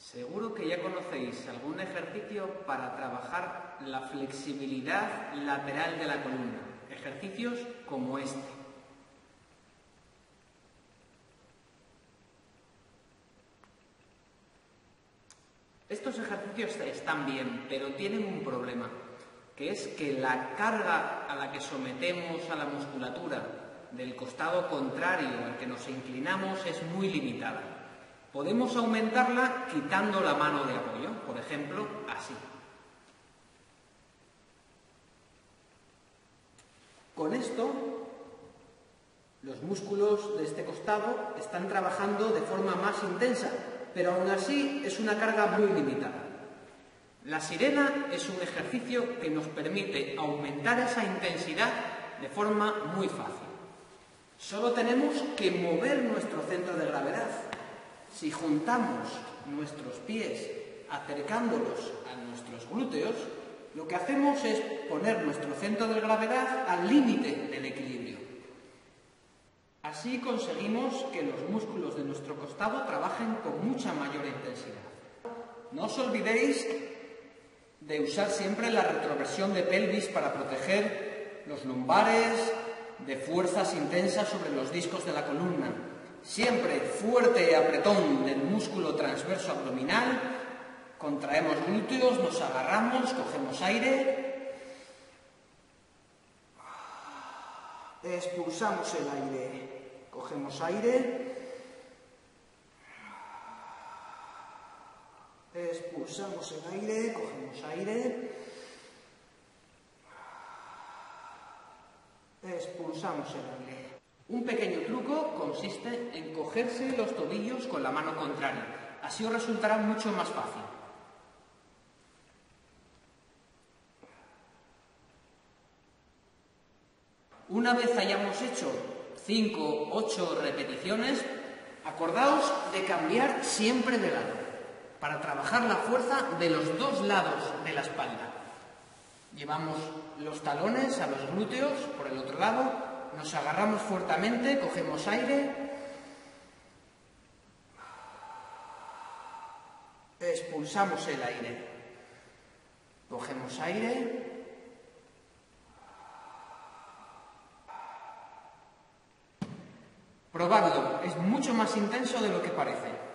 Seguro que ya conocéis algún ejercicio para trabajar la flexibilidad lateral de la columna. Ejercicios como este. Estos ejercicios están bien, pero tienen un problema, que es que la carga a la que sometemos a la musculatura del costado contrario al que nos inclinamos es muy limitada. Podemos aumentarla quitando la mano de apoyo, por ejemplo, así. Con esto, los músculos de este costado están trabajando de forma más intensa, pero aún así es una carga muy limitada. La sirena es un ejercicio que nos permite aumentar esa intensidad de forma muy fácil. Solo tenemos que mover nuestro centro de gravedad. Si juntamos nuestros pies acercándolos a nuestros glúteos, lo que hacemos es poner nuestro centro de gravedad al límite del equilibrio. Así conseguimos que los músculos de nuestro costado trabajen con mucha mayor intensidad. No os olvidéis de usar siempre la retroversión de pelvis para proteger los lumbares de fuerzas intensas sobre los discos de la columna. Siempre fuerte apretón del músculo transverso abdominal, contraemos glúteos, nos agarramos, cogemos aire, expulsamos el aire, cogemos aire, expulsamos el aire, cogemos aire, expulsamos el aire. Un pequeño truco consiste en cogerse los tobillos con la mano contraria. Así os resultará mucho más fácil. Una vez hayamos hecho 5, 8 repeticiones, acordaos de cambiar siempre de lado, para trabajar la fuerza de los dos lados de la espalda. Llevamos los talones a los glúteos por el otro lado. Nos agarramos fuertemente, cogemos aire, expulsamos el aire, cogemos aire, probadlo, es mucho más intenso de lo que parece.